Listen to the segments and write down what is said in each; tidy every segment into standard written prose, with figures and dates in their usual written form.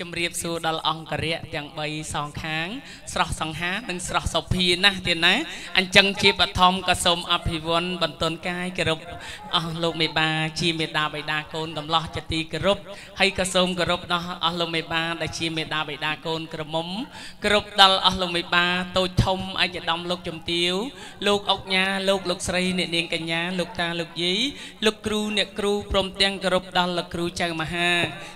จำเรียบสูดลองกระเรียเตียงใบสองค้างสระสังหาหนึ่งสระสอบพีนะเตียนนะอันจังจีบทอมกระสมอภิวันบรรทนกายกระรุบลูกเมบาจีเมดาใบดาโกนกำลังจะตีกระรุบให้กระสมกระรุบนะลูกเมบาได้จีเมดาใบดาโกนกระมมกระรุบดลลูกเมบาโตชมอาจจะดำลูกจมติ้วลูกอกยาลูกลูกใส่เนียนกันยาลูกตาลูกยีลูกครูเนี่ยครูพรมเตียงกระรุบดลลูกครูจังมหา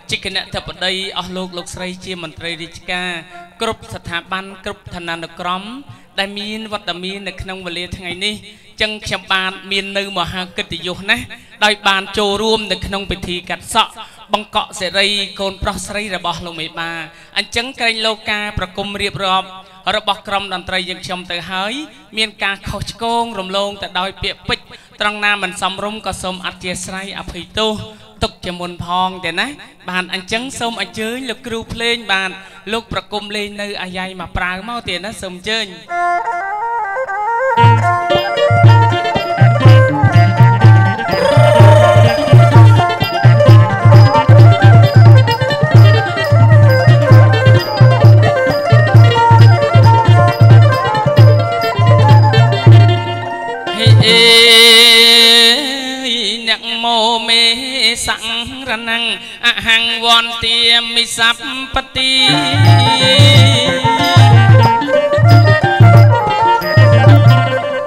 จิกณะทับได้ลูกลูกใส่เชี่ยมันตรีดิจิกากรุบสถาบันกรุบธนานกรมได้มีนวัตมีนในขนมวลีทั้งไงนี่จังฉบับมีนึงมหากติยุนะได้บานโจรวมในขนมพิธีกัดเสาะบังเกาะเสรีโคนพระสรีระบอลงไม่มาอันจังไกรโลกาประกมเรียบรอบระบกรมดนตรียังชมแต่หายเมียนกาขอชโกงรวมลงแต่ได้เปียปิดตรังนามันสำรมกระสมอัจเจสไรอภิโตตกจะมนพองแต่นะบานอันจังสมอันเจยลูกครูเพลงบานลูกประกมเลนเนออายายมาปรางเมาแต่นะสมเจยสังรนังอะหังวอนเตียมมิสัพปติ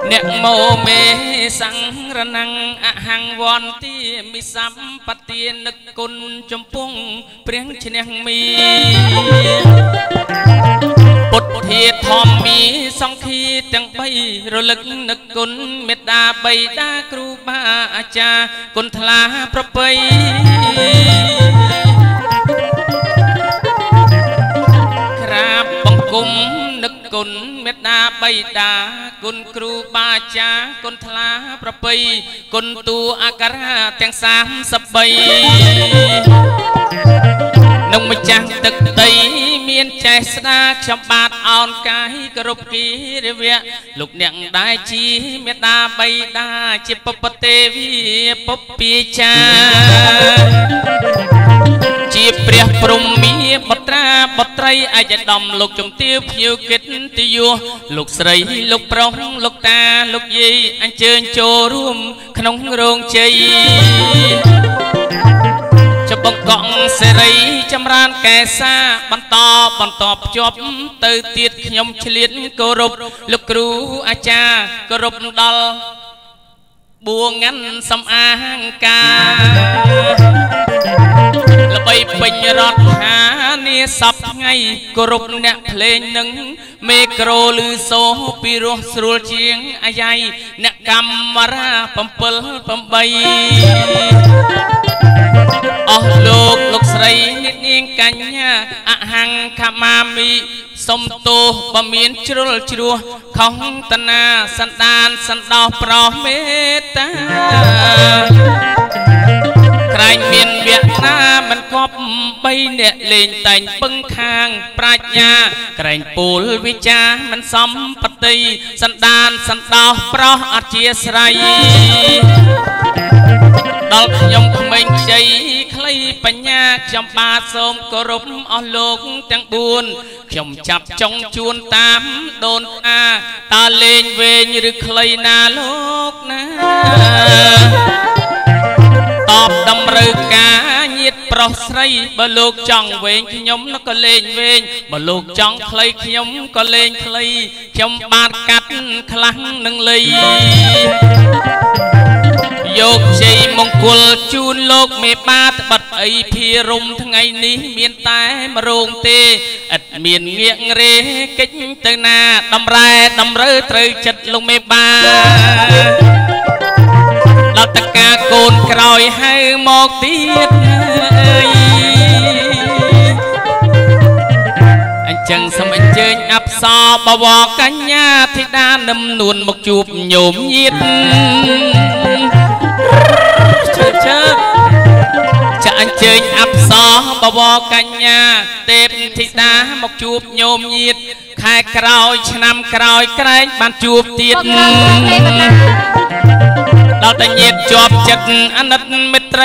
เนโมเมสังรนังอะหังวอนเตียมมิสัพปตินึกกุลจมพุ่งเปรียงชนะมีปุถเทธอมมีสองขีตังใบรลึกนึกกุลเมตตาใบตาครูบาอาจารย์กุลทลาประเปยกราบบังคุมนึกกุลเมตตาใบตากุลครูบาอาจารย์กุลทลาประเปยกุลตูอาการะแตงสามสบายนงมจังตึกไตเมียนใจสนาชมบาดอ่อนกายกรุบกีเรียลูกเนียงได้ชีเมตตาใบดาจิปปเตวีปปีชาจีเปรียปรุมมีปัตราปัตรัยอาจจะดำลูกจมเตี้ยผิวเกิดติโยลูกใสลูกปร่องลูกตาลูกยีอันเชิญโจร่วมขนมโรงใจบกองเสรีจำรานแก่ซาบันตอจบเติร์ติดยมเฉลี่ยนกรุบลูกครูอาจารย์กรุบดลบัวงันสำอางกาละใบปัญญรถหาเนสับไงกรุบเนี่ยเพลงหนึ่งเมโครลือโซปิโรสรุลเชียงอาใหญ่เนี่ยกรรมราปัมเปิลปัมใบออกลูกลูกใส่นิดนิ่งกันย่าอะหังขามามีสมโตบะเมียนชรุลชรัวของตนาสันดานสันดาวปรอเมตตาใครเมียนเวียดนามันกอบไปเนี่ยเล่นแต่งปึ้งคางปราชญาใครปูลวิจามันสมปฏิสันดานสันดาวปรออาเจียใสดอกยมเมงใจคลีปัญญาจำปาสมกรุบอโลกจังบุญยมจับจงชวนตามโดนอาตาเลงเวญหรือคลีนาโลกนะตอบดำรึกาเงียดปรอใสบลูกจังเวงขยมนักเลงเวงบลูกจังคลีขยมก็เลงคลีขยมบาดกัดคลังหนึ่งเลยโยกใจมงกุลจูนโลกเมปาตบัดไอพีรุมทั้งไงนี้เมียนแต่มาโรงเตอัดเมียนเงียงเรกิจตะนาดำไรดำเรือตรึกจัดลงเมปาเราตะกาโกนกรอยให้หมอกเตี้ยจังสมัยเจนอับซอบวอกันยาที่ด้านน้ำนวลบอกจูบโยมยิดจะอันเจนอับซอบวอกันยาเต็มที่ด้านบอกจูบโยมยิดขายกรอยชนำกรอยแกล้งบานจูบติดเราแต่เย็ดจอบจัดอันนั้นไม่ไตร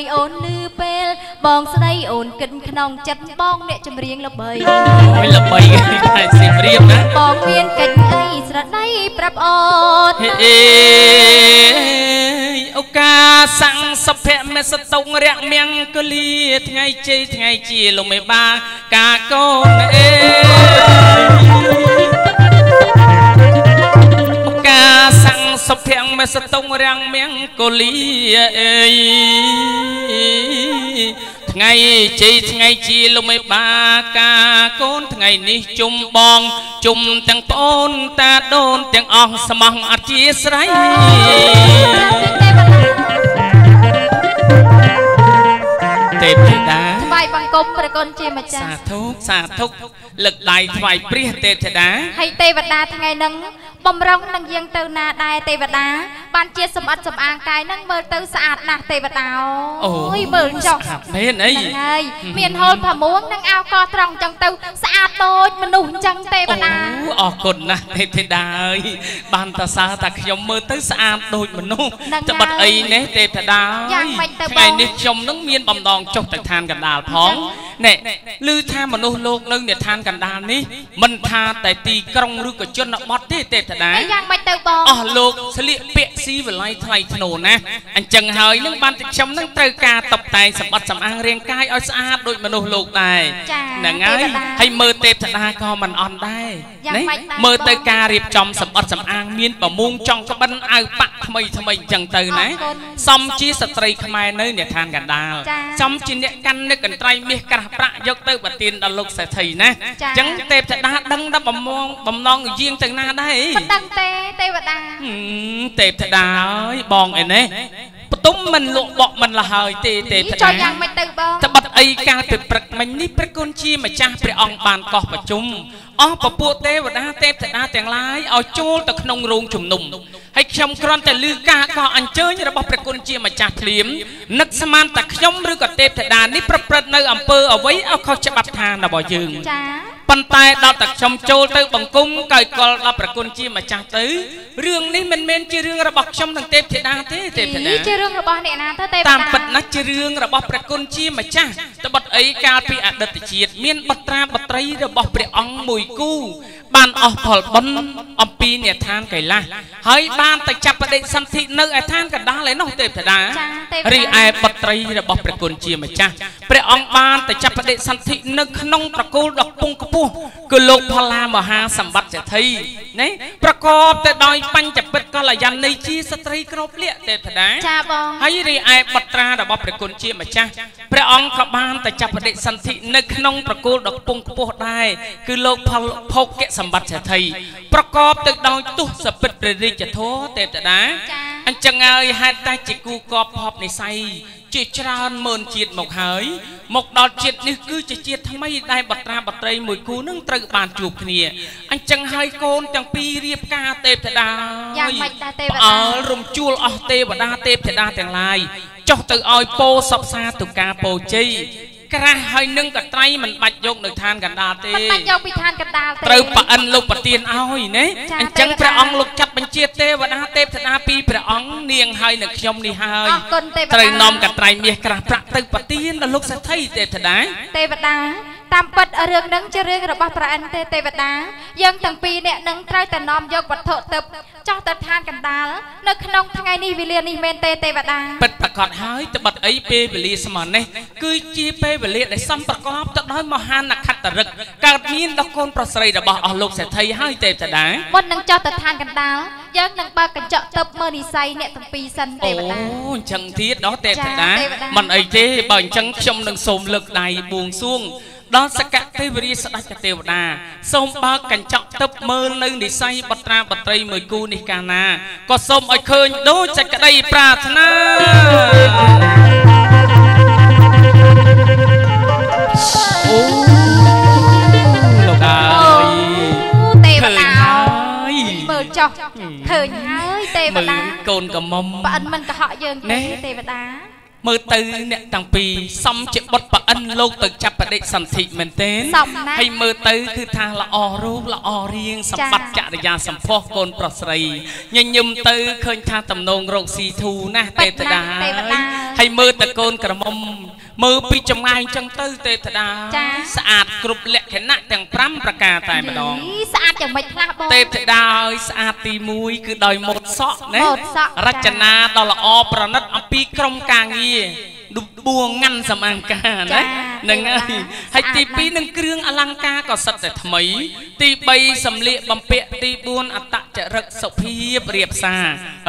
ยโอนลือเปลบองสไลโอนกินขนมจับบองเดจำเรียงละเบยละเบยสิเรียบนะบองเวียนกันไอสระได้ปรับอดเอ๋โอกาสังสเพะเมสตงเรียงเมียงกะลีไงจีไงจีลงไม่บางกาโกนเอ๋โอกาสังสเพะเมสตงเรียงเมียงกะลีเอ๋ไงจีไงจีลงไม่บางกาโกนไงนี้จุ่มบองจุ่มแตงปนตาโดนแตงอ่องสมองอาจีสไรเต็มเลยนะไฟบังกบประกนเจมจันสาธุหลักไหลไฟเปรี้ยเต็มเลยนะให้เตวดาทั้งไงนั่งบอมร้องนั่งยังเตวนาได้เตวดาบานเจี๊ยสมอัดสมอ่างกายนั่งเบอร์เตวสะอาดนะเตวดาโอ้ยเบอร์จอกเมียนไอ้เมียนโฮลผาม้วนนั่งเอากอตรองจังเตวสะอาดโดยมันหนุ่มจังเตวดาออกกลนะเตวดาบานตาสาตาขยมเบอร์เตวสะอาดโดยมันนุ่มจะบัดไอ้เนเตวดาทั้งไงนี่ชมนั่งเมียนบอมดองจกแต่ทานกันดาพ้องเนี่ยลือท่ามนุษย์โลกนึงเนี่ยทานกันดานนี้มันทาแต่ตีกรงหรือกระจนบอดที่เตะได้ยังไม่เตะบอลอ๋อโลกเสลี่ยเปียซีเป็นไรไทยถนนนะอันจังเฮยนั่งบันทึกชมนั่งเตะกาตบไตสมบัติสมางเรียงกายอ้อยสะอาดโดยมนุษย์โลกได้นั่งไงให้เมื่อเตะได้ก็มันอ่อนได้เนี่ยเมื่อเตะกาเรียบจอมสมบัติสมางมีนประมุงจองกระบันเอาปะทำไมทำไมจังเตะนะซ้ำชี้สตรีขมายนื้อเนี่ยทานกันดาวซ้ำชี้เนี่ยกันเนี่ยกันไตรเมียกระประยกเตะบัดตีนดันลกเสถีนะจังเตะจะได้ดังดับบมองบมนองยิงจังนาได้ดังเตะเตะบัดดังเตะจะได้บองไอ้เนี่ยตุ้มมันลงบอกมันละเฮยเตะเตะจะได้จะบัดไอ้การเตะประมันนี่ประกุนชีมาจ้าประอองบานกอบประจุมอ๋อปะปูเตะบัดเตะจะได้แต่งลายเอาโจ้ตะขนมรุงจุ่มหนุ่มให้ชมครอนแต่ลือกาก็อันเจอระบบประกุนชีมาจ้าเทียมนักสมานตะขยมหรือกเตะจะได้นี่ประปรในอำเภอเอาไว้เอาเขาจะบัดทานนะบ่ยืงปันตายดาวตักชมโจลเตอบังกุ้งไก่กอลลาประกุนจีมาจากเตอเรื่องนี้มันเมนจีเรื่องระบบชมทางเตปเทนาเตปเทนาจีเรื่องระบบเนี่ยนะเตปตามปัจนักจีเรื่องระบบประกุนจีมาจากตบไอการพิอัดติจีดเมียนบัตราบัตรีระบบเปรียงมวยกู้บ้านออกผ่อนบนอมปีเนี่ยทานไก่ละเฮ้ยบ้านแต่จับประเด็นสันติเนื้อไอทานกันได้เลยน้องเตปเทนารีไอบัตรีระบบประกุนจีมาจากเปรียงบ้านแต่จับประเด็นสันติเนื้อขนมตะกูดอกปุงกคือโลกพลามหาสมบัติจะทีนี่ประกอบแต่ดอยปัญจปิฎกละยันในชีสตรีกรบเลี้ยเตถนะให้รีไอปัตราดับประกุลชีมาจ้าพระองค์กบาลแต่จับประเด็นสันติในขนมประกูดอกปุงกบฏได้คือโลกพลพกเกสมบัติจะทีประกอบแต่ดอยตุสปิฎกรีจะท้อเตถนะอันจังเอยให้ตาจิกูกอบพอบในไซจีจราหมื่นจีดหมกหายหมกดอจีดนี่คือจีจีทำไมได้บัตราบัตรมวยคู่นั่งตรึกบานจูบเนี่ยอันจังไฮโกนจังปีเรียบกาเตปเถดารุมจูลอเตปดาเตปเถดาแต่งลายจอกตื่ออยโปสับซาตุกาโปจีกระหายนึ่งกับไตรมันปัดยกหนึ่งทานกันดาเต้ปัดยกไปทานกันดาเต้เติมปะอันลูกปะเตียนเอาอยู่เนี่ยอันจังพระองค์ลูกจับบัญชีเต้วันอาเต้ธนาปีพระองค์เนียงหายหนึ่งยมนี่หายเติมนมกับไตรเมียกระพระเติมปะเตียนแล้วลูกเสถียรเต้ธนาเต้บัดดาตามปัดเรื่องนั้นจะเรื่องระบาดพระอันเตเตบัดดายังตั้งปีเนี่ยนั่งไตรแต่นอมยกวัตถุเติมเจ้าเติมทานกันดาแล้วขนมทั้งไงนี่วิเลียนี่เมนเตเตบัดดาเป็นประกอบหายแต่บัดไอเปย์วิลีสมันเนี่ยคือจีเปย์วิลีได้ซ้ำประกอบจะได้มหันต์นักขัตฤกษ์การมีนตะโกนประเสริฐระบาดอารมณ์เสถียรให้เตบัดดาวันนั้นเจ้าเติมทานกันดายังนั่งปากกันเจาะเติมเมอร์นิไซเนี่ยตั้งปีสันเตบัดดาโอ้จังทีดอเตบัดดามันไอเตบัดจังชมหนึ่งสมลึกในบวงส่วงดอนสกัดเทวรีสกัดเทวดาส้มปากกันจับตบมือหนึ่งดิไซบัตราบัตรีมือกูนิกานาก็ส้มไอเคินดูจักรได้ปรารถนาโอ้ลูกได้เทวดาเบิร์จอกเถินเฮ้ยเทวดาโกนกับมอมปะอันมันก็เหาะเยิงเทวดา มือตือเนี่ยต่างปีซ้ำเจ็บบดปะอันโลกตึกจับประเด็นสัมผัสเหมือนเต้นให้มือตือคือทางละออรูปละออเรียงสัมปัตจริยาสัมพอกลปรสรียิ่งยมตือเคยทางตำนงโรคสีทูนะเตตดาให้มือตะโกนกระมมมือปีจำไงจังตือเตตดาสะอาดกรุบเละแค่หน้าแต่งพร่ำประกาศแต่มาดองสะอาดอย่างไม่พลาดเตตดาสะอาดตีมุยคือดอยหมดซอกนะรัชนาดอละออประนัดอภิกรมกลางดูบวงงันสมังกานะหนังไงให้ตีปีหนึ่งเครื่องอลังกาก็สัตว์แต่ทำไมตีใบสำลีบำเพ็ญตีบุญอัตจะรักสพีเรียบซา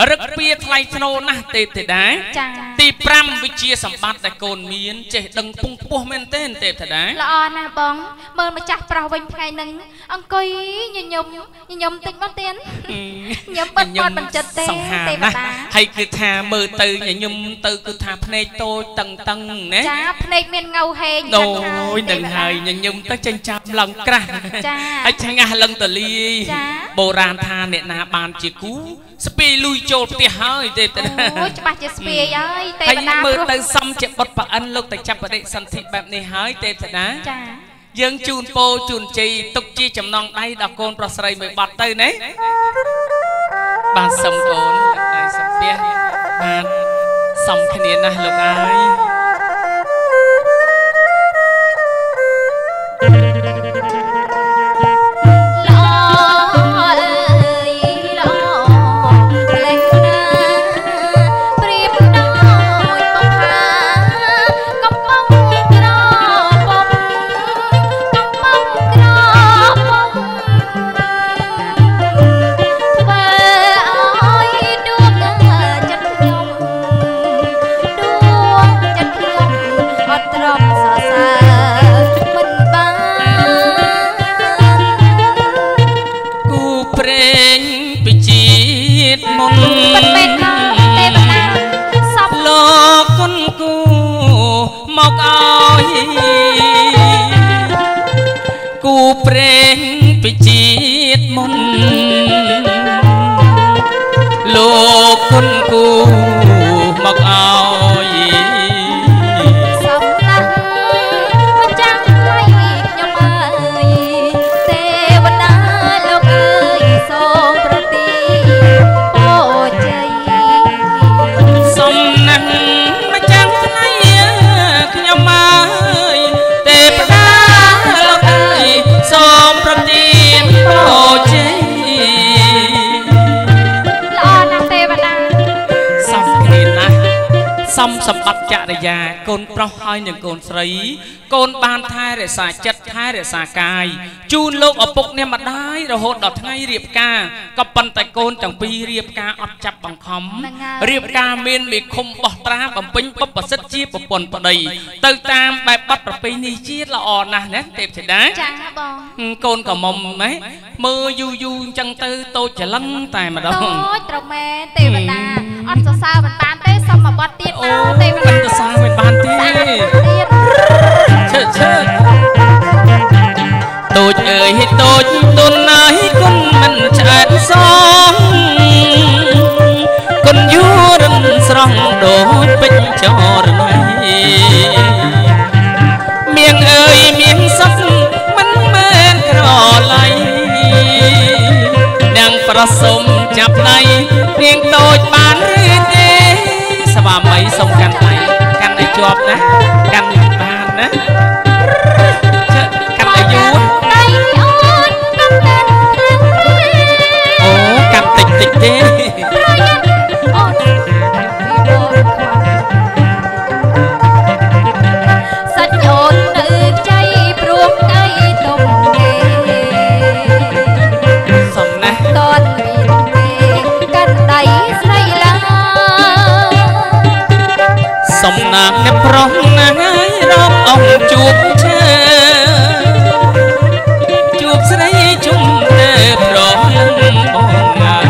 รักเปียไทรโนนะเตเตได้ตีพรำวิเชียสัมบัติแต่โกนมีนเจดังปุ่งปุ่มเมนเต้นเตเตได้ละอ่อนนะบองเมื่อมาจับเปล่าวันไงหนึ่งองคุยยมติดบ้านเต้นยมปนปนบรรจัดเต้นเตเตได้ให้คือทามือตือยมตือคือทาพเนจโตตังตังเนี่ยจ้าพเนจเมียนเงาเฮยโอ้ยหนึ่งเฮยยมตั้งใจจับหลังกระจ้าใช้งานลังตะลีโบราณทานเนี่ยนาบานจีกูสปีลุยโจมตีหายเด็ดแต่โอ้จะไปจะสปีเอ้ยเตะมาเมื่อเตะซ้ำเจ็บบดปะอันลงแต่จับประเด็นสันติแบบนี้หายเตะแต่นะยังจูนโปจูนจีตุกจีจำนองได้ดอกโกนประสริมบัดเตยเนี่ยบานสมโกนไอ้สมเปียบานสมขณีนะลูกไอ้สมบัติจารยาโกนประหอยหนึ่งโกนสรีโกนบานท้ายเรศาจัดท้ายเรศากายจูนโลกอปุกเนี่ยมาได้เราโหดดอกทั้งไงเรียบกากับปันแต่โกนจังปีเรียบกาอับจับบังคำเรียบกาเมนเบคมบอตราบังปิงปับปัสสัจจีปปนปนัยเติมตามแบบปับประปีนี้จีละอ่อนนะเนี่ยเต็มเสร็จได้โกนกับมอมไหมมือยูยูจังตือโตจะลังแต่มาดองโตตรงเมเต็มตาอันซาบันปานเต้สมบัติเตี้ยโอ้เป็นตัวซาเป็นปานเตี้ยเชิดเชิดตัวเอ๋ยตัวตุนไหนคนมันจะซ้อนคนยูรันสร้างโดดเป็นจอร์ไหนเมียงเอ๋ยเมียงซักมันเหมือนกระไหลดังประสมจับในเพียงโตดบานเรื่อยสบายไหมส่งกันไปกันในจอบนะกันบานนะกันในยูนโอ้กันติดติดเด้พร้อมนายร้ององจูบเธอจูบใส่จุ่มเธอพร้อมองนาย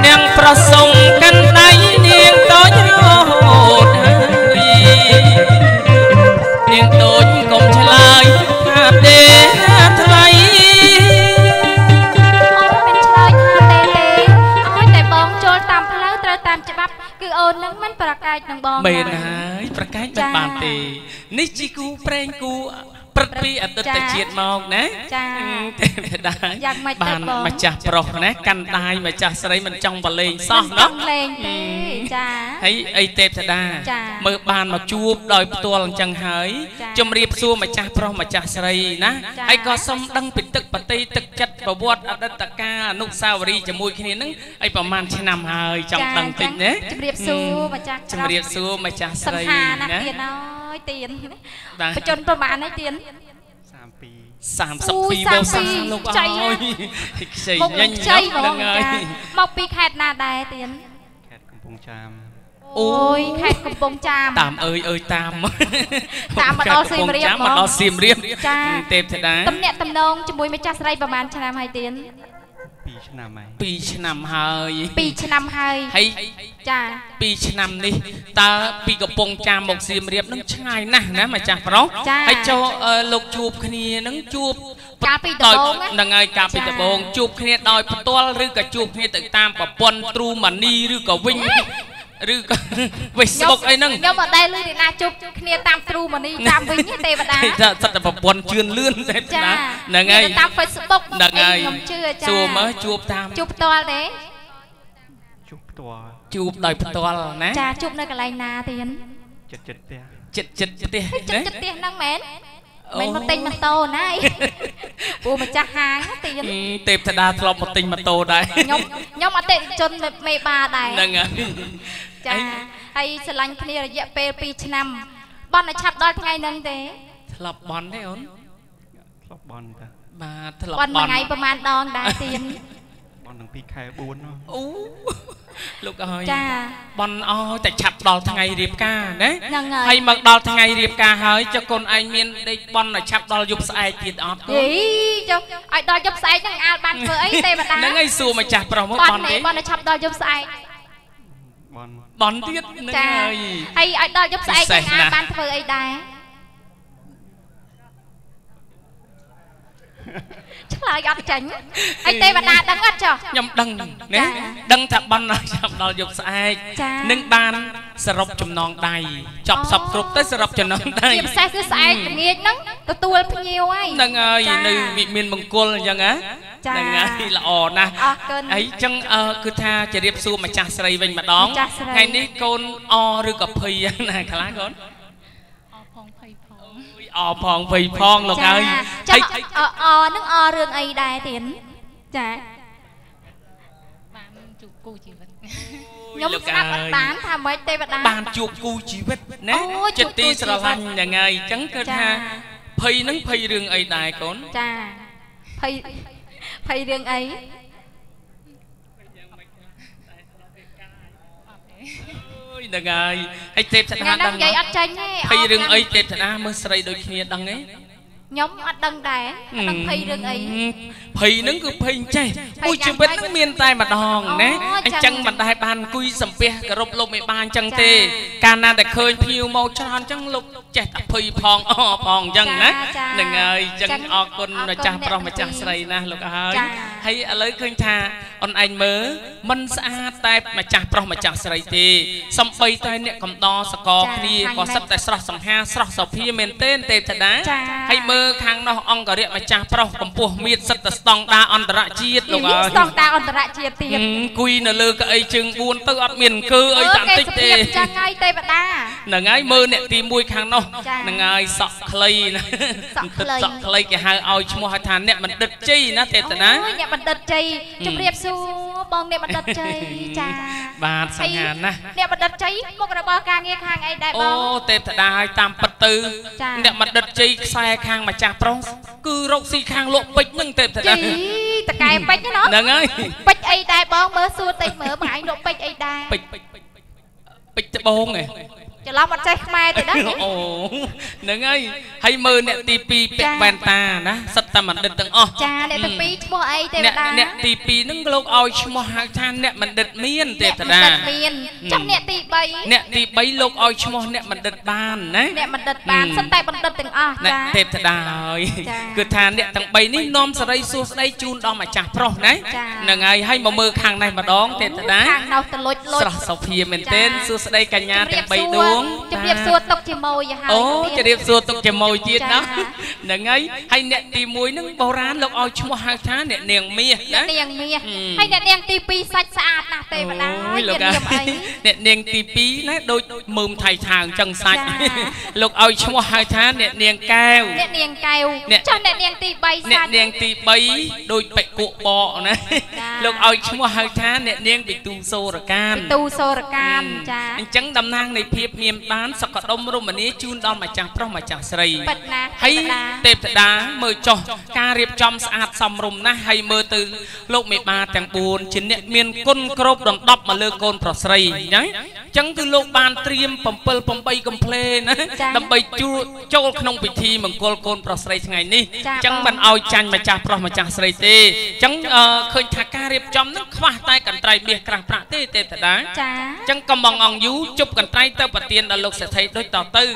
เนียงประสงค์กันใดเนียงต้นโรดเนียงต้นกลมชลายภาพเด่นไทยอ๋อเป็นชลายภาพเด่นอ๋อแต่บ้องโจรตามเพลาตราตามจับคือโอนนั้นมันประ បងមែនហើយប្រកែកមិនបានទេនេះជីគូប្រេងគូព្រឹកពីអតីតជាតិមកណាចាទេវតាយ៉ាងម៉េចទៅបងម្ចាស់ប្រុសណាកាន់ដាយម្ចាស់ស្រីមិនចង់បលេងសោះណាចង់លេងទេចាហើយអីទេវតាមើលបានមកជួបដោយផ្ទាល់អញ្ចឹងហើយជំរាបសួរម្ចាស់ប្រុសម្ចាស់ស្រីណាហើយក៏សុំដឹងពីទឹកបតីទឹកចិត្តប្រវត្តិអតីតកាលអនុស្សាវរីយ៍ជាមួយគ្នានឹងឲ្យប្រហែលឆ្នាំហើយចង់ដឹងតិចណាជំរាបសួរម្ចាស់ជំរាបសួរម្ចាស់ស្រីណាទៀនបច្ចុប្បន្នប្រហែលនេះទៀន32មកសាលោកអើយខ្ចីញញញហ្នឹងហើយមកពីខេត្តណាដែរទៀនខេត្តកំពង់ចាមអូយខេត្តកំពង់ចាមតាមអើយតាមមកដល់សៀមរាបមកដល់សៀមរាបចាទេពធីតាតំណាក់តំណងជាមួយម្ចាស់ស្រីប្រហែលឆ្នាំហើយទៀន2ឆ្នាំហើយចា2ឆ្នាំនេះតើពីកំពង់ចាមមកសៀមរាបនឹងឆ្ងាយណាស់ណាម្ចាស់ប្រុសហើយចូលលោកជួបគ្នានឹងជួបកាលពីដំបូងហ្នឹងហើយកាលពីដំបូងជួបគ្នាដោយផ្ទាល់ឬក៏ជួបគ្នាទៅតាមប្រព័ន្ធទ្រូម៉ានីឬក៏វិញឬក៏ Facebook អីហ្នឹងខ្ញុំអត់ដែលឮទេណាជប់គ្នាតាមទ្រូម៉ានីតាមវិញទេវតាសិតតែប្រព័ន្ធជឿនលឿនទេវតាហ្នឹងហើយតាម Facebook ហ្នឹងហើយខ្ញុំជឿចាសួរមើលជួបតាមជួបផ្ទាល់ទេជួបដោយផ្ទាល់ណាចាជួបនៅកន្លែងណាទៀនចិត្តផ្ទះណាចិត្តផ្ទះហ្នឹងមែនមិនមកទិញម៉ូតូណាពូម្ចាស់ហាងទៀនទេពធីតាធ្លាប់មកទិញម៉ូតូដែរខ្ញុំអតិថិជនមេបាដែរហ្នឹងចាហើយស្រឡាញ់គ្នារយៈពេល2ឆ្នាំបន់ឲ្យឆាប់ដល់ថ្ងៃហ្នឹងទេធ្លាប់បន់ទេអូនធ្លាប់បន់តាបាទធ្លាប់បន់ថ្ងៃប្រហែលដងដែរទៀនបន់នឹង2ខែ4អូលោកអើយចាបន់អស់តែឆាប់ដល់ថ្ងៃរៀបការណាហើយមកដល់ថ្ងៃរៀបការហើយចុះកូនឯងមានដេកបន់ឲ្យឆាប់ដល់យប់ស្អែកទៀតអត់ទេចុះឲ្យដល់យប់ស្អែកហ្នឹងអាលបានធ្វើអីទេម្ដងហ្នឹងឯងសួរម្ចាស់ប្រុសមកបន់ទេបន់ឲ្យឆាប់ដល់យប់ស្អែកបន់ទៀតហ្នឹងហើយឲ្យដល់យប់ស្អែកហ្នឹងអាលបានធ្វើអីដែរឆ្លើយអត់ចាញ់អីទេវតាដឹងអត់ចុះខ្ញុំដឹងណាដឹងថាបន់ចាប់ដល់យប់ស្អែកនឹងបានសរុបចំណងដៃចប់សពគ្រប់ទៅសរុបចំណងដៃពិសេសគឺស្អែកល្ងាចហ្នឹងទទួលភ្ញៀវហើយហ្នឹងហើយនៅវិមានមង្គលអញ្ចឹងណាហ្នឹងហើយល្អណាស់អីចឹងគឺថាជម្រាបសួរម្ចាស់ស្រីវិញម្ដងថ្ងៃនេះកូនអឬក៏ភ័យយ៉ាងណាខ្លះកូនអផងវៃផងលោកអើយហើយអនឹងអរឿងអីដែរទៀនចាបានជួបគូជីវិតខ្ញុំស្ដាប់អត់បានថាម៉េចទេវតាបានជួបគូជីវិតណាចិត្តទីស្រឡាញ់យ៉ាងណាអញ្ចឹងគាត់ថាភ័យនឹងភ័យរឿងអីដែរកូនចាភ័យរឿងអីហ្នឹងហើយទេពធីតាដឹងហ្នឹងនិយាយអត់ចាញ់ទេភ័យរឿងអីទេពធីតាមើលស្រីដូចគ្នាដឹងទេខ្ញុំអត់ដឹងដែរអត់ដឹងភ័យរឿងអីភ័យហ្នឹងគឺភ័យចេះអូជីវិតហ្នឹងមានតែម្ដងណាអញ្ចឹងមិនដែរបានអង្គុយសំពះគោរពលោកមេបាអញ្ចឹងទេកាលណាតែឃើញភៀវមកច្រើនអញ្ចឹងលោកចេះតែភ័យផងអផងអញ្ចឹងណាហ្នឹងហើយអញ្ចឹងអរគុណម្ចាស់ប្រុសម្ចាស់ស្រីណាស់លោកអើយហើយឥឡូវឃើញថាអូនឯងមើលមិនស្អាតតែម្ចាស់ប្រុសម្ចាស់ស្រីទេសំបីតែអ្នកកំដរសកលគ្នាក៏សិតតែស្រស់សង្ហាស្រស់សោភាមែនទេទេពធីតាហើយមើលខាងនោះអង្គរៈម្ចាស់ប្រុសកម្ពុជាមានសិតតែស្តង់ដារអន្តរជាតិលោកអើយស្តង់ដារអន្តរជាតិទៀតអង្គុយនៅលើកៅអីជើង4ទៅអត់មានអង្គើអីតាមតិចទេចាថ្ងៃទេវតាហ្នឹងហើយមើលអ្នកទី1ខាងនោះហ្នឹងហើយសក់ខ្លីណាសក់ខ្លីគេហៅឲ្យឈ្មោះថាអ្នកបណ្ឌិតជ័យណាទេតាណាអូយអ្នកបណ្ឌិតជ័យជម្រាបសួរបងអ្នកបណ្ឌិតជ័យចាបាទសង្ហាណាស់អ្នកបណ្ឌិតជ័យមុខរបរការងារខាងអីដែរបងអូទេពធីតាឲ្យតាមពិតទៅអ្នកបណ្ឌិតជ័យខ្សែខាងម្ចាស់ប្រុសគឺរកស៊ីខាងលក់ពេជ្រហ្នឹងទេពធីតាតកែពេជ្រណាហ្នឹងហើយពេជ្រអីដែរបងមើលសួរតិចមើលបងឯងលក់ពេជ្រអីដែរពេជ្រត្បូងហ៎ จะเล่ามาใจใครแต่ได้โอ้หนึ่งไงให้มือเนี่ยตีปีเป็นแวนตานะสัตมันเด็ดตึงอ๋อจ้าเด็ดปีโบไอเด็ดตาเนี่ยตีปีนึงเราเอาชมหาชาเนี่ยมันเด็ดเมียนเด็ดตาจับเนี่ยตีใบเนี่ยตีใบเราเอาชมเนี่ยมันเด็ดบานนะเนี่ยมันเด็ดบานสัตมันเด็ดตึงอ๋อเนี่ยเด็ดตาเลยคือทานเนี่ยตึงใบนี่น้อมสไลด์ซูสไลด์จูนดองมาจากพร้อมนะหนึ่งไงให้มามือคางในมาดองเด็ดตาสระสพีเหมือนเต้นซูสไลด์กันยาตึงใบดวงจะเรียบสวดตกเจมอยอย่างไรโอ้จะเรียบสวดตกเจมอยจีนนะนั่งไงให้เนี่ยตีมวยนึงโบราณเราเอาชัวหางช้าเนี่ยเนียงเมียนะเนียงเมียให้เนี่ยเนียงตีปีใสสะอาดนะเตยมาได้เนี่ยเนียงตีปีนะโดยมุมไทยทางจังใสเราเอาชัวหางช้าเนี่ยเนียงแก้วเนี่ยเนียงแก้วจนเนี่ยเนียงตีใบเนี่ยเนียงตีใบโดยไปกุบอนะเราเอาชัวหางช้าเนี่ยเนียงไปตูโซระการตูโซระการจ้าจังดำนางในเพียบเมียบ้านสกัดดมรมันนี้จูนดอมมาจากพร้อมมาจากใส่ให้เต็มตาเมื่อจบการเรียบจำสะอาดสำรวมนะให้เมื่อตื่นโลกไม่มาแต่งปูนชิ้นเนี่ยเมียนก้นครบดองดับมาเลือกก้นปลอดใส่นะจังคือโลกบานเตรียมปมเปิลปมใบกำเพลนะดำใบจูโจกขนมพิธีมังกรก้นปลอดใส่ไงนี่จังมันเอาจันมาจากพร้อมมาจากใส่เตจังเคยทาการเรียบจำนักขวาใต้กันไตรเบียกลางประเทศเต็มตาจังกำมองอ่องยูจบกันไตรเต้าปฏิญญาลกเสถียรโดยต่อตื้อ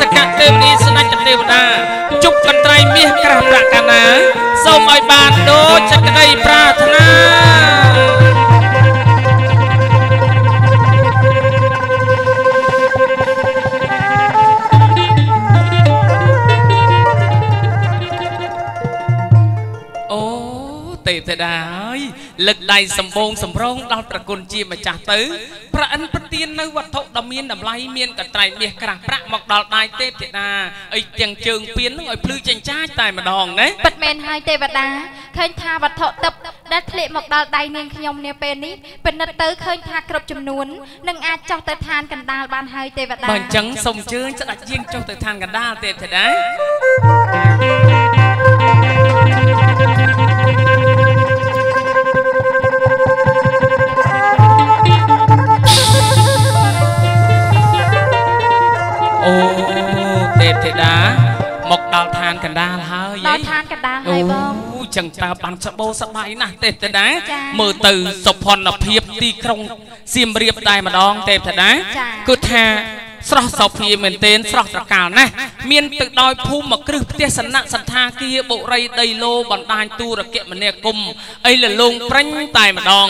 สกัดเทวดีสนัจเทวดาจุกกันไตรเมียกราบประกันนะสมอยบานโดจักได้ปรารถนาโอ้เตยเตยดาเลิกได้สมบูรณ์สมร้องดาวตระกูลจีมาจากตื้อพระอันปฏิญในวัดทศดำเมียนดำไลเมียนกันไตรเมียกระพระหมอกดาวตายเตยเตยดาไอ้เจียงเจิงเปียนน้องไอ้พลื้อเจียงจ้าตายมาดองเน๊ะปัดเมนไฮเตยบัดดาเคยทาวัดทศตับดัชเลหมอกดาวตายเนียงขยมเนียเป็นนิเป็นนัดตื้อเคยทาครบจำนวนนังอาเจ้าเตยทานกันดาบานไฮเตยบัดดาบันจังสมเชิญจะดัชเยี่ยงเจ้าเตยทานกันดาเตยเตยดาโอ้เตะเตะดาหมกดาวทานกันดาลาดาวทานกันดาลายบ้างจังตาปันสะโบสบายนะเตะเตะดาเมื่อตื่นสะพอนอภิบตีครงเสียมเรียบได้มาดองเตะเตะดากุฏาสระสพีเหมือนเต้นสระตะการนะเมียนตึกดอยภูมิมากรึบเทศนะสันทากีบุไรไดโลบันดาลตูระเกะมันเนกุมไอ้ละลงปริ้งตายมาดอง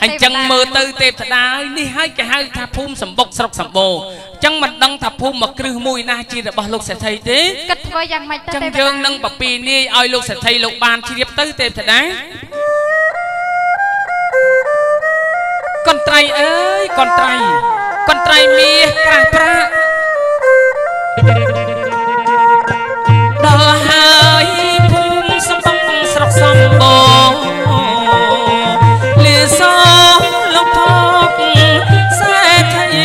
หันจังเมื่อตื่นเตะเตะดานี่ให้แกให้ทาภูมิสมบกสระสมโบจังมันดังทับภูมิมากรึมุยนาจีระบาลกเสถียรเต้จังเจิงนังปปีนี่ไอ้ลกเสถียรลกบานที่เรียบตื้อเตะเตะดาก่อนไตรเอ้ยก่อนไตรคนไตรมีกระพระดอหายภูมิสมบัติสระสมบงเลือสองลกทบสายไทย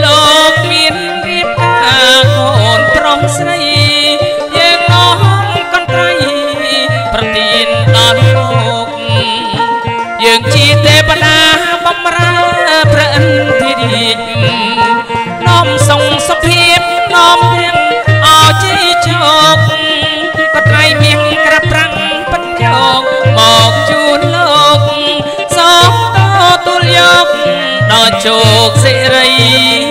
โลกมินรีบกาโอนพร้อมใส่ยังน้องคนไตรประตินตอนโลกยังจีเตปนาบำราพระอันที่ดีน้อมส่งสพีบน้อมเพียงเอาใจโจกก็ไตรเมียงกระปรังปัญญกหมอกจูนโลกสองโตตุลยกดอโจกเสรี